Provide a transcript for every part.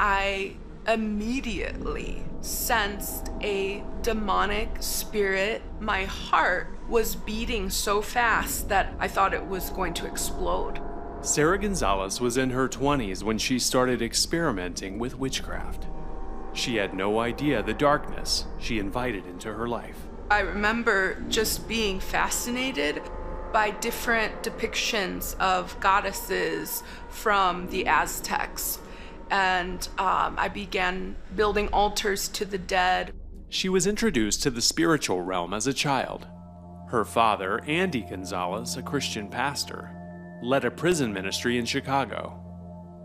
I immediately sensed a demonic spirit. My heart was beating so fast that I thought it was going to explode. Sarah Gonzalez was in her 20s when she started experimenting with witchcraft. She had no idea the darkness she invited into her life. I remember just being fascinated by different depictions of goddesses from the Aztecs. And I began building altars to the dead. She was introduced to the spiritual realm as a child. Her father, Andy Gonzalez, a Christian pastor, led a prison ministry in Chicago.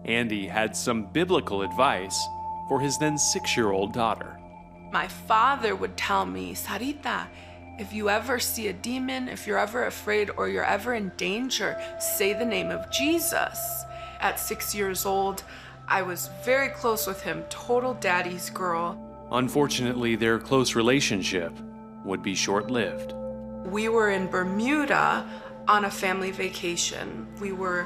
Andy had some biblical advice for his then 6-year-old daughter. My father would tell me, "Sarita, if you ever see a demon, if you're ever afraid or you're ever in danger, say the name of Jesus." At 6 years old, I was very close with him, total daddy's girl. Unfortunately, their close relationship would be short-lived. We were in Bermuda on a family vacation. We were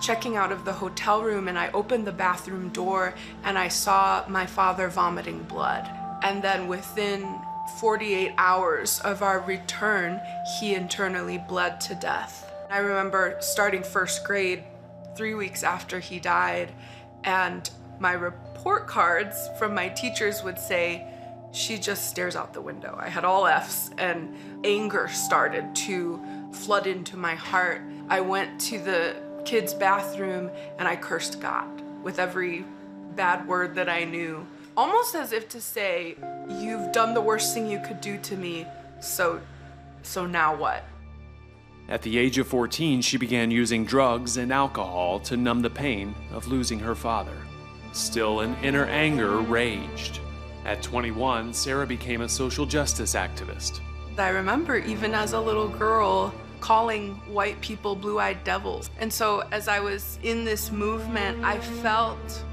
checking out of the hotel room, and I opened the bathroom door and I saw my father vomiting blood. And then within 48 hours of our return, he internally bled to death. I remember starting first grade 3 weeks after he died, and my report cards from my teachers would say, "She just stares out the window." I had all F's, and anger started to flood into my heart. I went to the kids' bathroom and I cursed God with every bad word that I knew, almost as if to say, "You've done the worst thing you could do to me, so now what?" At the age of 14, she began using drugs and alcohol to numb the pain of losing her father. Still, an inner anger raged. At 21, Sarah became a social justice activist. I remember even as a little girl calling white people blue-eyed devils. And so as I was in this movement, I felt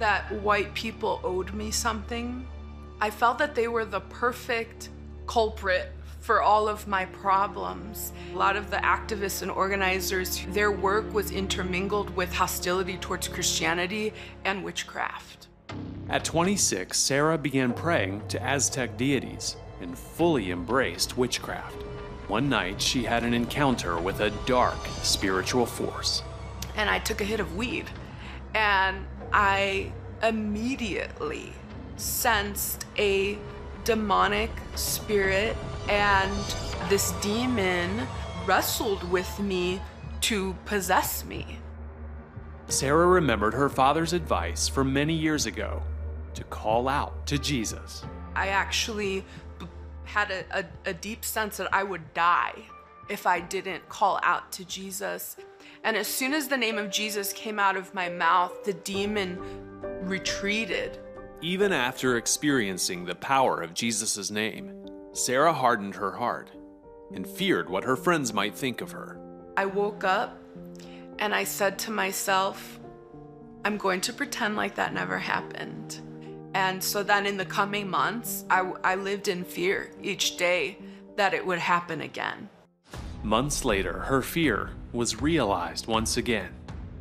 that white people owed me something. I felt that they were the perfect culprit for all of my problems. A lot of the activists and organizers, their work was intermingled with hostility towards Christianity and witchcraft. At 26, Sarah began praying to Aztec deities and fully embraced witchcraft. One night, she had an encounter with a dark spiritual force. And I took a hit of weed, and I immediately sensed a demonic spirit, and this demon wrestled with me to possess me. Sarah remembered her father's advice from many years ago to call out to Jesus. I actually had a deep sense that I would die if I didn't call out to Jesus. And as soon as the name of Jesus came out of my mouth, the demon retreated. Even after experiencing the power of Jesus' name, Sarah hardened her heart and feared what her friends might think of her. I woke up and I said to myself, "I'm going to pretend like that never happened." And so then in the coming months, I lived in fear each day that it would happen again. Months later, her fear was realized once again.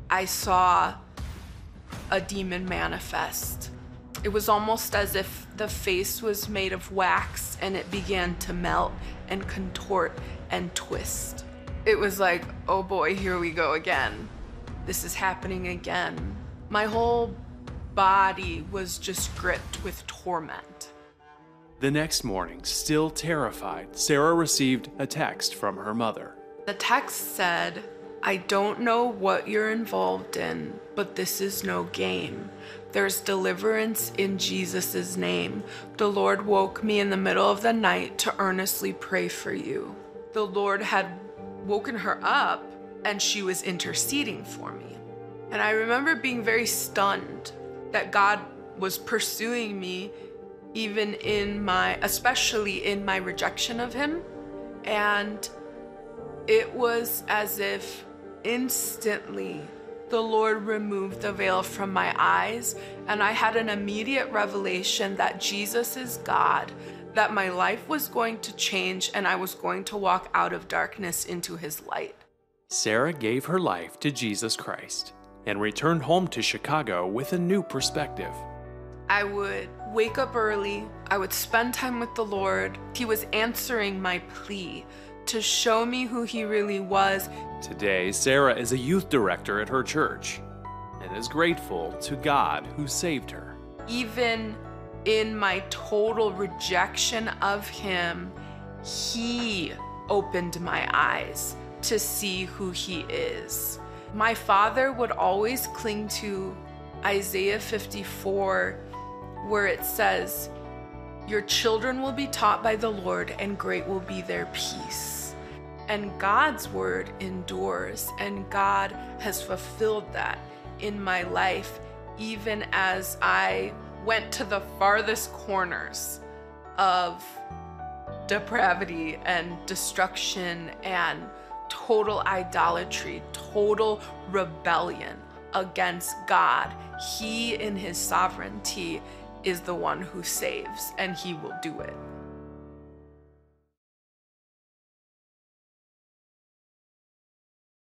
I saw a demon manifest. It was almost as if the face was made of wax and it began to melt and contort and twist. It was like, oh boy, here we go again. This is happening again. My whole body was just gripped with torment. The next morning, still terrified, Sarah received a text from her mother. The text said, "I don't know what you're involved in, but this is no game. There's deliverance in Jesus' name. The Lord woke me in the middle of the night to earnestly pray for you." The Lord had woken her up and she was interceding for me. And I remember being very stunned that God was pursuing me, even in especially in my rejection of him. And it was as if instantly the Lord removed the veil from my eyes, and I had an immediate revelation that Jesus is God, that my life was going to change, and I was going to walk out of darkness into his light. Sarah gave her life to Jesus Christ and returned home to Chicago with a new perspective. I would wake up early. I would spend time with the Lord. He was answering my plea to show me who he really was. Today, Sarah is a youth director at her church and is grateful to God who saved her. Even in my total rejection of him, he opened my eyes to see who he is. My father would always cling to Isaiah 54, where it says, "Your children will be taught by the Lord, and great will be their peace." And God's word endures, and God has fulfilled that in my life, even as I went to the farthest corners of depravity and destruction and total idolatry, total rebellion against God. He, in his sovereignty, is the one who saves, and he will do it.